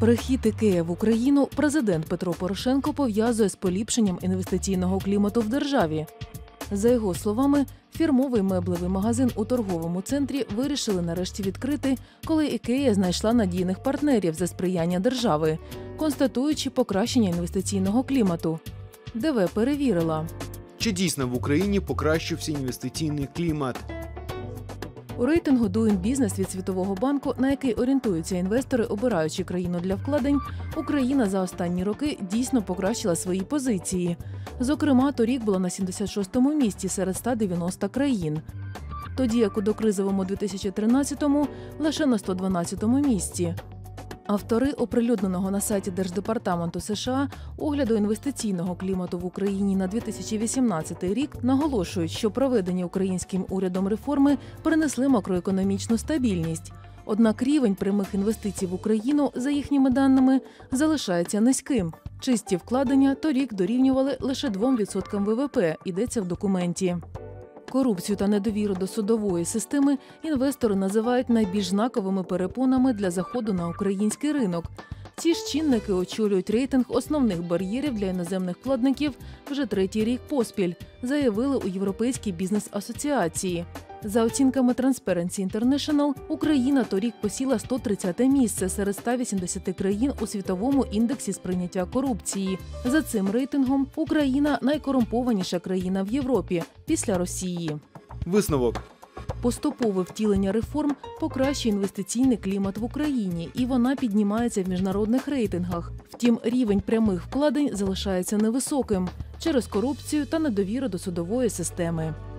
Прихід IKEA в Україну президент Петро Порошенко пов'язує з поліпшенням інвестиційного клімату в державі. За його словами, фірмовий меблевий магазин у торговому центрі вирішили нарешті відкрити, коли IKEA знайшла надійних партнерів за сприяння держави, констатуючи покращення інвестиційного клімату. ДВ перевірила, чи дійсно в Україні покращився інвестиційний клімат. У рейтингу Doing Business від Світового банку, на який орієнтуються інвестори, обираючи країну для вкладень, Україна за останні роки дійсно покращила свої позиції. Зокрема, торік була на 76-му місці серед 190 країн. Тоді, як у докризовому 2013-му, лише на 112-му місці. Автори оприлюдненого на сайті Держдепартаменту США огляду інвестиційного клімату в Україні на 2018 рік наголошують, що проведені українським урядом реформи принесли макроекономічну стабільність. Однак рівень прямих інвестицій в Україну, за їхніми даними, залишається низьким. Чисті вкладення торік дорівнювали лише 2% ВВП, йдеться в документі. Корупцію та недовіру до судової системи інвестори називають найбільш знаковими перепонами для заходу на український ринок. Ці ж чинники очолюють рейтинг основних бар'єрів для іноземних вкладників вже третій рік поспіль, заявили у Європейській Бізнес Асоціації. За оцінками Transparency International, Україна торік посіла 130-те місце серед 180 країн у світовому індексі сприйняття корупції. За цим рейтингом Україна – найкорумпованіша країна в Європі після Росії. Висновок. Поступове втілення реформ покращує інвестиційний клімат в Україні, і вона піднімається в міжнародних рейтингах. Втім, рівень прямих вкладень залишається невисоким через корупцію та недовіру до судової системи.